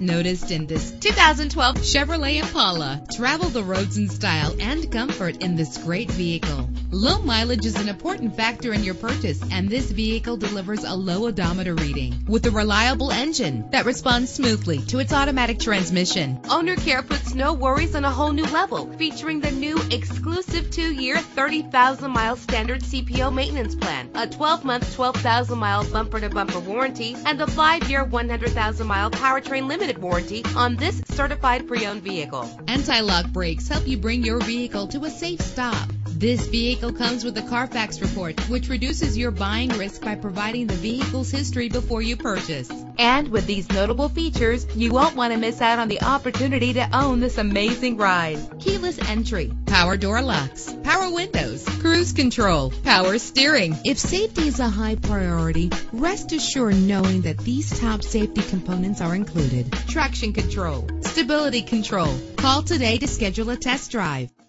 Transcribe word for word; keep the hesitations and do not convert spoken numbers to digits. not noticed in this two thousand twelve Chevrolet Impala. Travel the roads in style and comfort in this great vehicle. Low mileage is an important factor in your purchase, and this vehicle delivers a low odometer reading with a reliable engine that responds smoothly to its automatic transmission. OwnerCare puts no worries on a whole new level, featuring the new exclusive two-year, thirty thousand mile standard C P O maintenance plan, a twelve month, twelve thousand mile bumper-to-bumper warranty, and the five year, one hundred thousand mile powertrain limited warranty on this certified pre-owned vehicle. Anti-lock brakes help you bring your vehicle to a safe stop. This vehicle comes with a Carfax report, which reduces your buying risk by providing the vehicle's history before you purchase. And with these notable features, you won't want to miss out on the opportunity to own this amazing ride. Keyless entry, power door locks, power windows, cruise control, power steering. If safety is a high priority, rest assured knowing that these top safety components are included. Traction control, stability control. Call today to schedule a test drive.